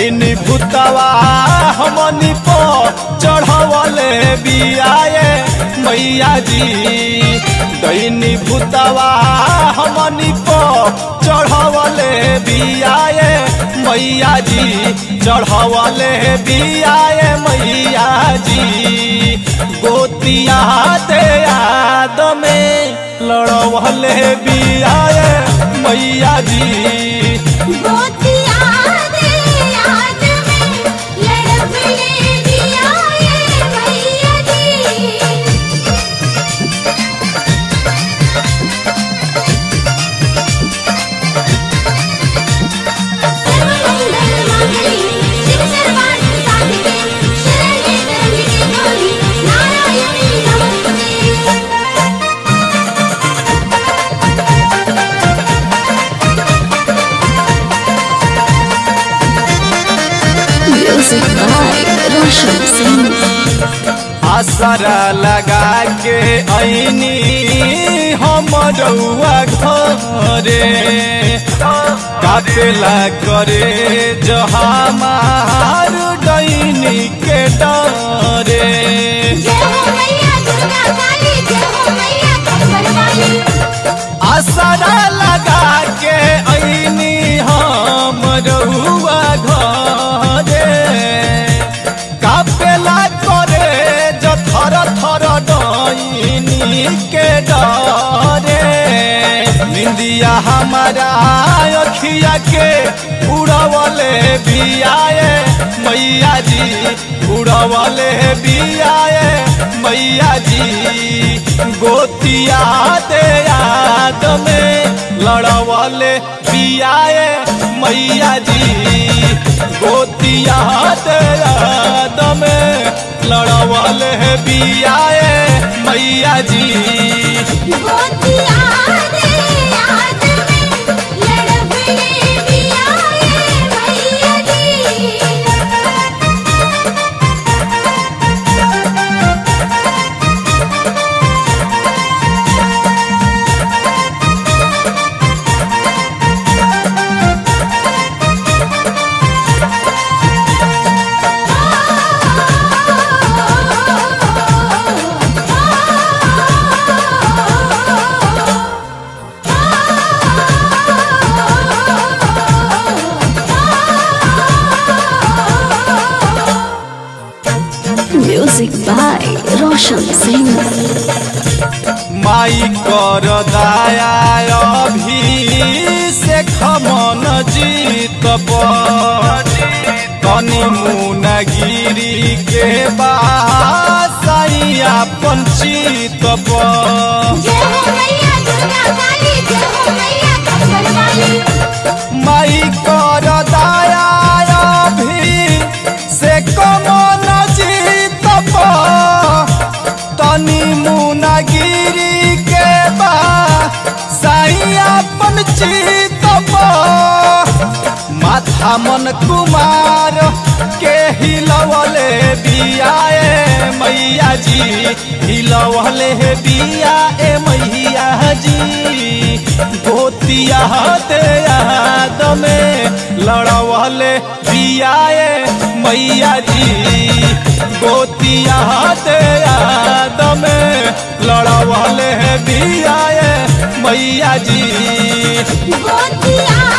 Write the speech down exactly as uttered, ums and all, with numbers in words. भईनी भूतवा हमनी पर चढ़वले बियाए मैया जी। दैनी भूतवा हमनी पर चढ़वले बियाए मैया जी, चढ़वले बियाए मैया जी। गोतिया ते याद में लड़वले बियाए मैया जी। रोशन सिंह आसरा लगा के आईनी हम रउआ घरे, काटेला करे जो हमार डईनी के डरे। आसरा लगा के आईनी हम रउआ के डरे। निंदिया हमारा अखिया के उड़वले बियाए मैया जी, उड़वले बियाए मैया जी। गोतिया ते याद में लड़वले बियाए मैया जी। गोतिया ते याद में लड़वले बियाए मैया जी। गोतिया ते याद में लड़वले बियाए मैया जी। Music by Roshan Singh. माई कर दाया अभी से खमन जीत तनी मुनगिरी के बासैया पंचित माई कर दाया अभी से खमन तनी मुनगिरी के बा सैया पंचित माथा मन कुमार के हिलवले बियाए मैया जी, हिलवले बियाए मैया जी। गोतिया ते याद में लड़वले बियाए मैया जी। गोतिया ते याद में लड़वले बियाए मैया जी। गोतिया